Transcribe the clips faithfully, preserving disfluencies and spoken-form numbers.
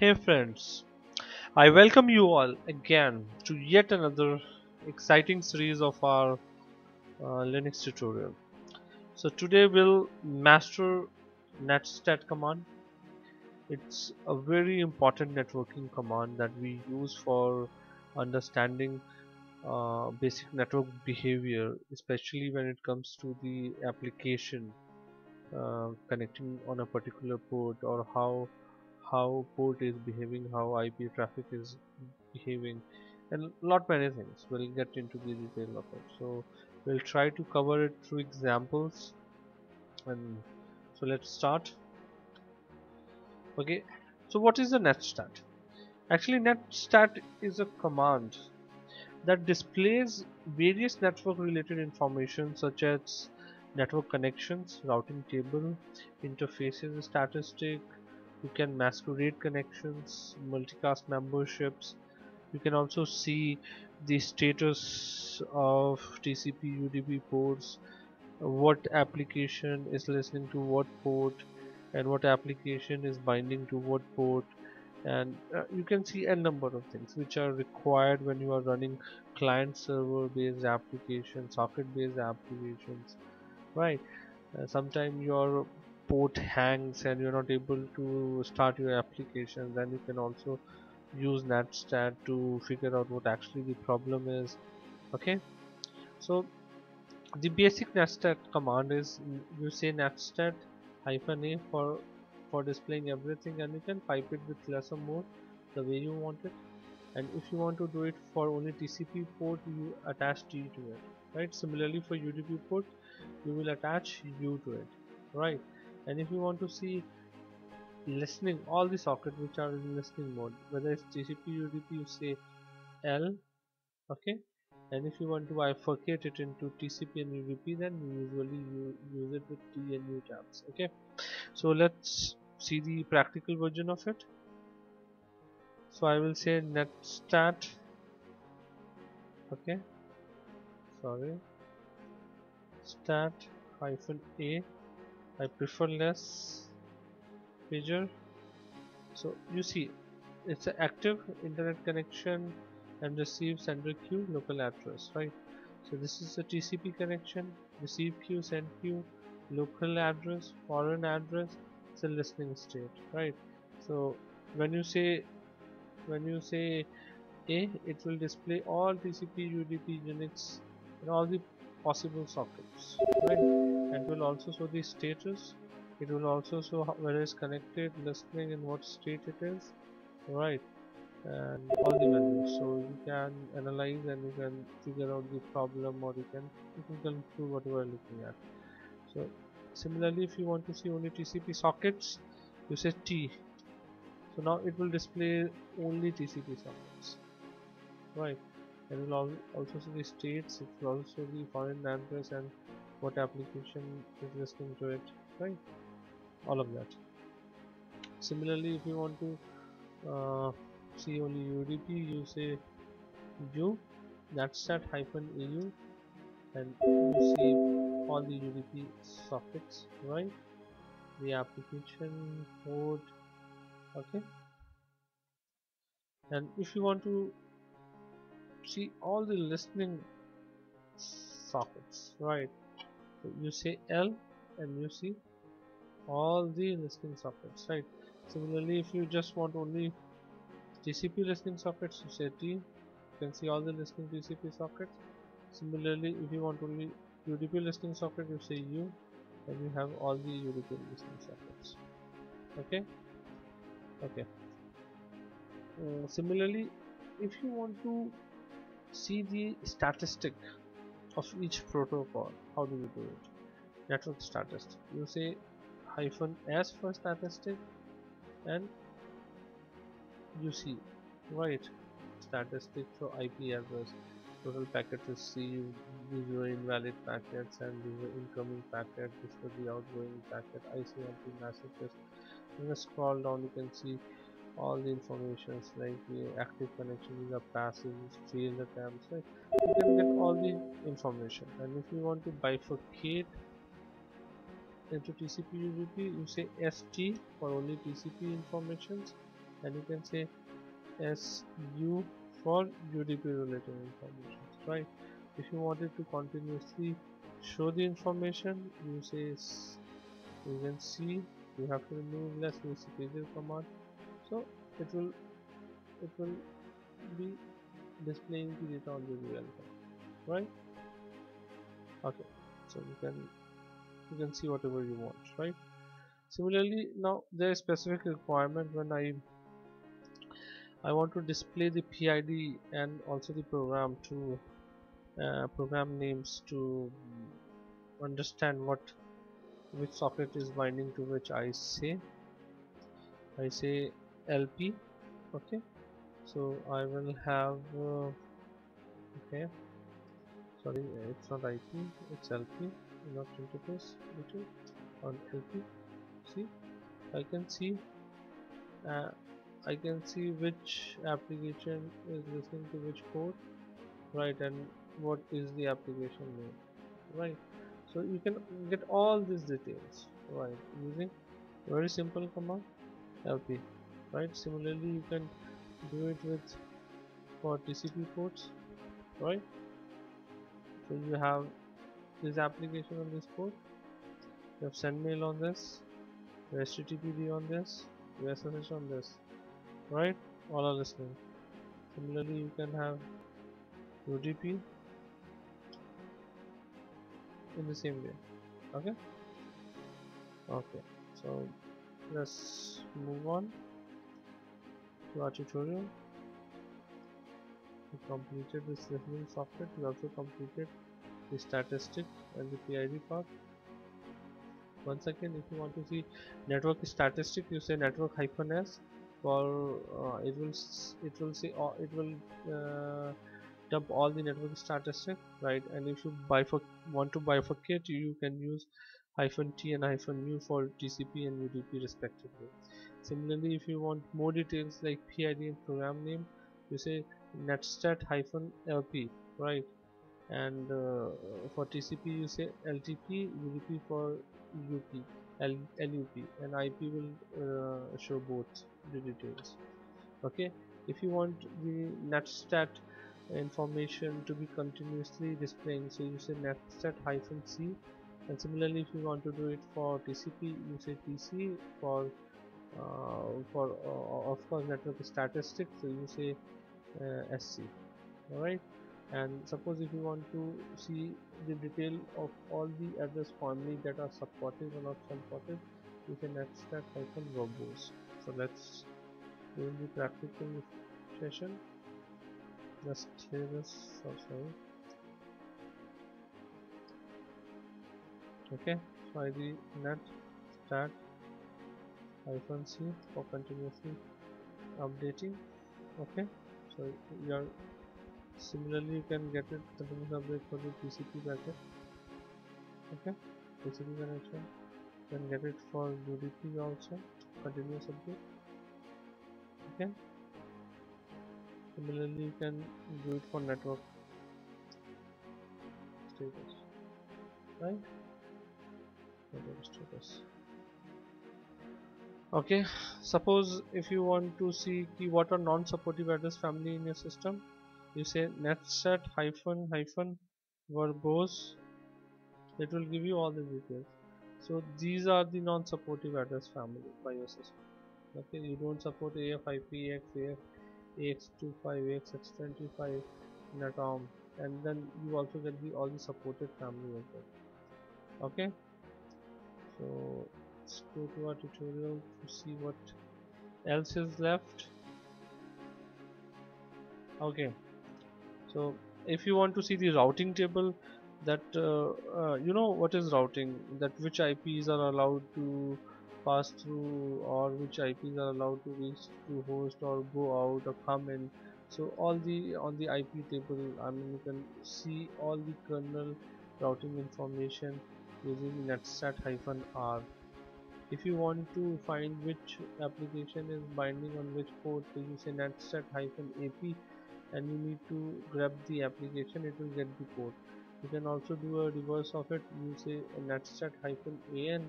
Hey friends, I welcome you all again to yet another exciting series of our uh, Linux tutorial. So today we'll master Netstat command. It's a very important networking command that we use for understanding uh, basic network behavior, especially when it comes to the application uh, connecting on a particular port, or how how port is behaving, how I P traffic is behaving, and lot many things. We'll get into the detail of it. So we'll try to cover it through examples. And so let's start. Okay, so what is the Netstat? Actually, Netstat is a command that displays various network related information such as network connections, routing table, interfaces statistic. You can masquerade connections, multicast memberships. You can also see the status of T C P, U D P ports, what application is listening to what port, and what application is binding to what port, and uh, you can see a number of things which are required when you are running client server based applications, socket based applications, right? Uh, sometimes your port hangs and you're not able to start your application, then you can also use Netstat to figure out what actually the problem is. Okay, so the basic Netstat command is you say Netstat hyphen a for for displaying everything, and you can pipe it with less or more the way you want it. And if you want to do it for only T C P port, you attach T to it, right? Similarly for U D P port, you will attach U to it, right? And if you want to see listening, all the sockets which are in listening mode, whether it's T C P, U D P, you say L, okay? And if you want to bifurcate it into T C P and U D P, then you usually you use it with T and U tabs, okay? So let's see the practical version of it. So I will say Netstat, okay? Sorry, stat hyphen a. I prefer less pager. So you see it's an active internet connection and receive sender queue local address, right? So this is a T C P connection, receive queue, send queue, local address, foreign address. It's a listening state, right? So when you say when you say a, it will display all T C P, U D P, Unix and all the possible sockets, right? And will also show the status. It will also show where it's connected, listening, and what state it is, right? And all the values. So you can analyze and you can figure out the problem, or you can you can conclude what you are looking at. So similarly, if you want to see only T C P sockets, you say T. So now it will display only T C P sockets, right? It will also see the states, it will also see the foreign address and what application is listening to it, right? All of that. Similarly, if you want to uh, see only U D P, you say U, Netstat hyphen A U, and you see all the U D P sockets, right? The application port, okay? And if you want to see all the listening sockets, right? So you say L and you see all the listening sockets, right? Similarly, if you just want only T C P listening sockets, you say T. You can see all the listening T C P sockets. Similarly, if you want only U D P listening socket, you say U, and you have all the U D P listening sockets. Okay. Okay. Uh, similarly, if you want to see the statistic of each protocol, how do you do it? Network statistic, you say hyphen s for statistic, and you see, right, statistic for I P address, total packet received, these were invalid packets, and these were incoming packets, this was the outgoing packet, I C M P messages. When I scroll down, you can see all the informations like the active connections, are passive, failed attempts, right? You can get all the information. And if you want to bifurcate into T C P U D P, you say S T for only T C P informations, and you can say S U for U D P related information, right? If you wanted to continuously show the information, you say you can see you have to remove less cpd command, so it will it will be displaying the data on the real time, right? Okay, so you can you can see whatever you want, right? Similarly, now there is specific requirement when I I want to display the P I D and also the program to uh, program names to understand what which socket is binding to which. I say I say L P, okay, so I will have uh, okay, sorry, it's not I P, it's L P, not interface between on L P. See, I can see uh, I can see which application is listening to which port, right, and what is the application name, right? So you can get all these details, right, using very simple command L P, right? Similarly, you can do it with for T C P ports, right? So you have this application on this port, you have send mail on this, you have H T T P D on this, you have S S H on this, right? All are listening. Similarly, you can have U D P in the same way. Okay, okay, so let's move on to our tutorial. We completed this listening socket, we also completed the statistic and the P I D part. Once again, if you want to see network statistic, you say network hyphen s for uh, it will it will say uh, it will uh, dump all the network statistics, right? And if you bifurc want to bifurcate, you can use hyphen t and hyphen u for T C P and U D P respectively. Similarly, if you want more details like P I D and program name, you say Netstat hyphen L P, right? And uh, for T C P, you say L T P, U D P for U P, L U P, and I P will uh, show both the details. Okay, if you want the Netstat information to be continuously displaying, so you say Netstat hyphen C. And similarly, if you want to do it for T C P, you say T C for uh, for uh, of course network statistics, so you say uh, S C. All right. And suppose if you want to see the detail of all the address family that are supported or not supported, you can Netstat hyphen verbose. So let's do the practical session. Let's clear this also. Okay, try the Netstat hyphen C for continuously updating. Okay, so you are similarly you can get it continuous update for the T C P packet. Okay, T C P connection. You can get it for U D P also, continuous update. Okay. Similarly, you can do it for network status, right? Network status. Okay. Suppose if you want to see what are non-supportive address family in your system, you say Netstat hyphen hyphen verbose. It will give you all the details. So these are the non-supportive address family by your system. Okay, you don't support A F I P X, A F A X twenty-five, A X twenty-five, N A T O M, and then you also get the all the supported family as well. Okay, so let's go to our tutorial to see what else is left. Okay, so if you want to see the routing table, that uh, uh, you know what is routing, that which I Ps are allowed to pass through or which I Ps are allowed to reach to host or go out or come in. So all the on the I P table, I mean, you can see all the kernel routing information using Netstat hyphen R. If you want to find which application is binding on which port, so you say Netstat hyphen A P, and you need to grab the application, it will get the port. You can also do a reverse of it. You say Netstat hyphen A N,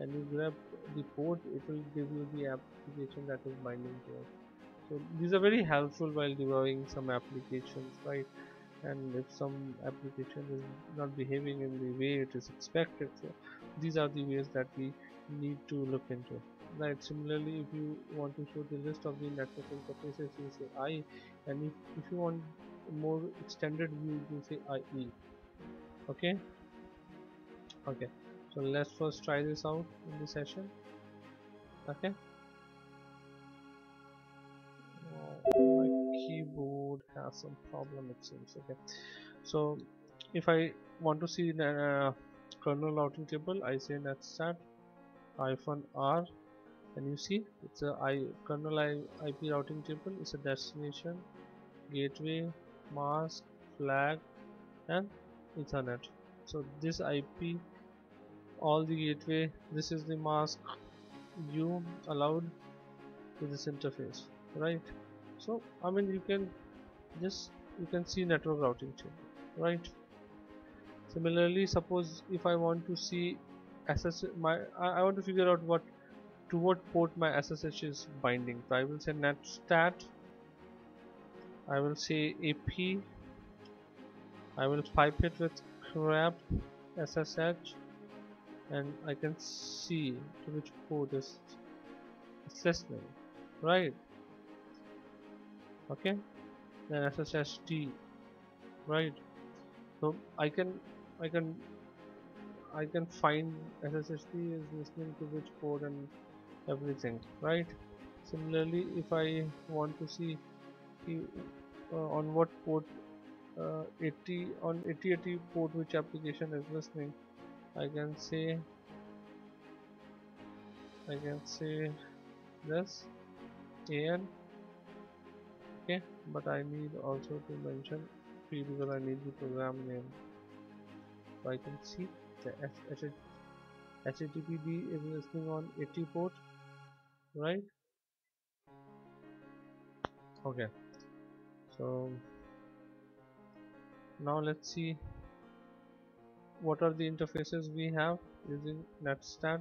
and you grab the port, it will give you the application that is binding to it. So these are very helpful while debugging some applications, right? And if some application is not behaving in the way it is expected, so these are the ways that we need to look into. Right, similarly, if you want to show the list of the network interfaces, you say I, and if, if you want more extended view, you say I E. Okay, okay, so let's first try this out in the session. Okay, oh, my keyboard has some problem, it seems. Okay, so if I want to see the uh, kernel routing table, I say netstat hyphen r. And you see it's a I, kernel I, I P routing table. It's a destination, gateway, mask, flag, and Ethernet. So this I P, all the gateway, this is the mask you allowed to this interface, right? So I mean you can just you can see network routing table, right? Similarly, suppose if I want to see S S H, my I, I want to figure out what to what port my S S H is binding. So I will say netstat, I will say A P, I will pipe it with grep S S H, and I can see to which port is it's listening, right? Okay, then S S H D, right? So I can I can I can find S S H D is listening to which port and everything, right? Similarly, if I want to see uh, on what port uh, eighty on eighty eighty port which application is listening, I can say I can say this A N, okay, but I need also to mention P because I need the program name. So I can see the H T T P D is listening on eighty port, right? Okay, so now let's see what are the interfaces we have using netstat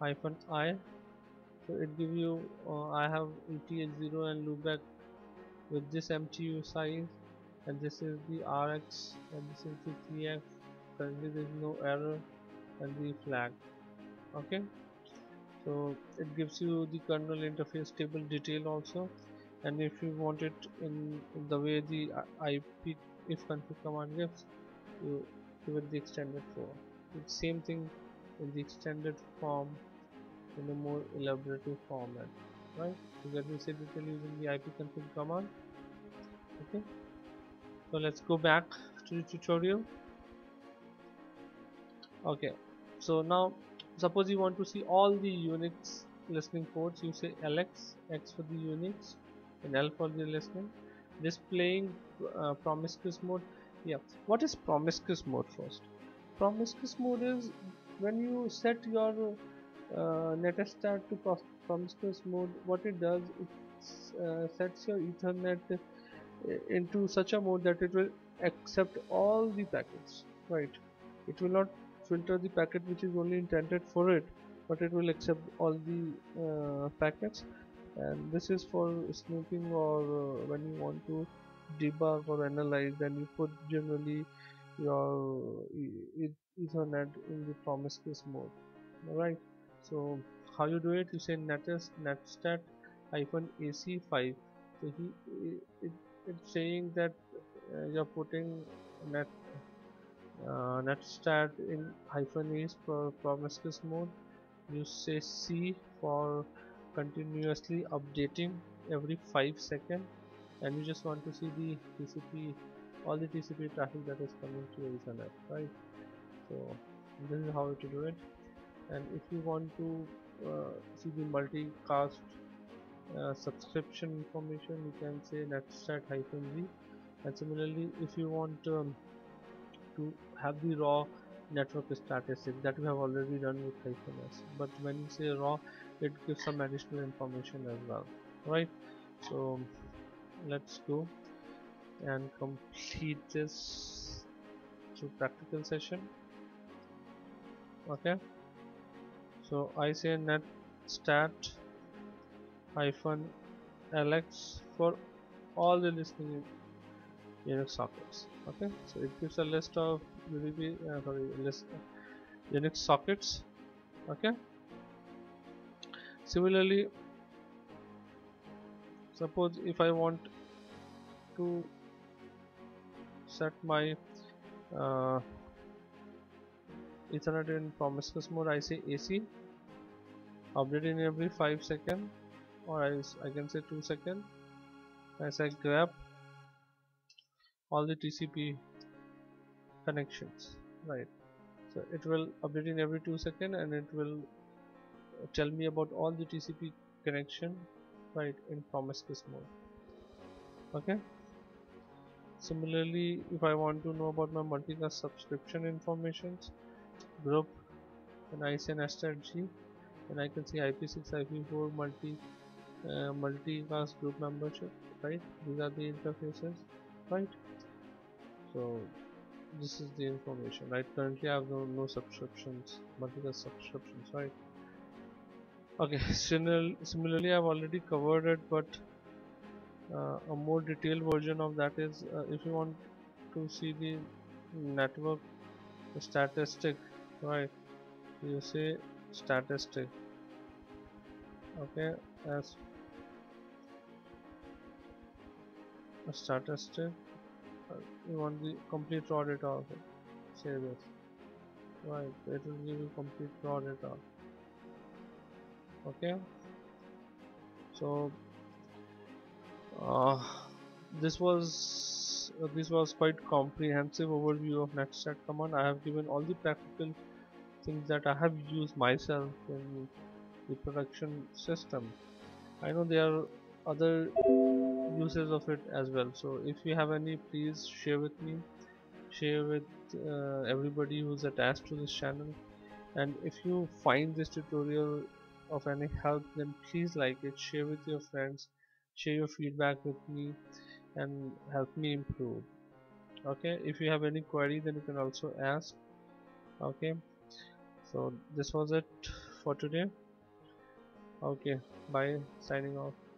hyphen I. So it gives you uh, I have E T H zero and loopback with this M T U size, and this is the R X, and this is the T X. Currently there is no error, and the flag. Okay, so it gives you the kernel interface table detail also, and if you want it in the way the I P if config command gives, you give it the extended form. It's same thing in the extended form in a more elaborative format, right? You get the same detail using the I P config command. Okay, so let's go back to the tutorial. Okay, so now suppose you want to see all the Unix listening ports, you say L X, X for the Unix and L for the listening. Displaying uh, promiscuous mode. Yeah, what is promiscuous mode first? Promiscuous mode is when you set your uh, netstat to promiscuous mode, what it does, it uh, sets your Ethernet into such a mode that it will accept all the packets, right? It will not filter the packet which is only intended for it, but it will accept all the uh, packets, and this is for snooping or uh, when you want to debug or analyze, then you put generally your Ethernet in the promiscuous mode. Alright, so how you do it, you say netstat hyphen A C five. So he, it, it's saying that uh, you're putting net uh, netstat in hyphen is for promiscuous mode. You say C for continuously updating every five seconds, and you just want to see the T C P, all the T C P traffic that is coming to your Ethernet, right? So this is how to do it. And if you want to uh, see the multicast Uh, subscription information, you can say netstat hyphen v. And similarly, if you want um, to have the raw network statistic, that we have already done with hyphen s, but when you say raw, it gives some additional information as well, right? So let's go and complete this through practical session. okay. So I say netstat hyphen lx for all the listening Unix sockets, okay. So it gives a list of U D P uh, sorry, list uh, Unix sockets, okay. Similarly, suppose if I want to set my uh, Ethernet in promiscuous mode, I say A C, update in every five seconds, or I, I can say two seconds. I say grep all the T C P connections, right? So it will update in every two seconds and it will tell me about all the T C P connection, right, in promiscuous mode, okay. Similarly, if I want to know about my multicast subscription informations group, and I say Netstat G, and I can see I P six I P four multi uh, multicast group membership, right? These are the interfaces, right? So this is the information, right? Currently I have no, no subscriptions, multicast subscriptions, right? Okay, similarly, I've already covered it, but uh, a more detailed version of that is uh, if you want to see the network statistic, right? You say statistic, okay, as a statistic. Uh, you want the complete raw data of it. Say this, right? It will give you complete raw data. Okay, so uh, this was uh, this was quite comprehensive overview of netstat command. I have given all the practical things that I have used myself in the production system. I know there are other uses of it as well, so if you have any, please share with me, share with uh, everybody who's attached to this channel. And if you find this tutorial of any help, then please like it, share with your friends, share your feedback with me, and help me improve, okay. If you have any query, then you can also ask, okay. So this was it for today, okay. Bye, signing off.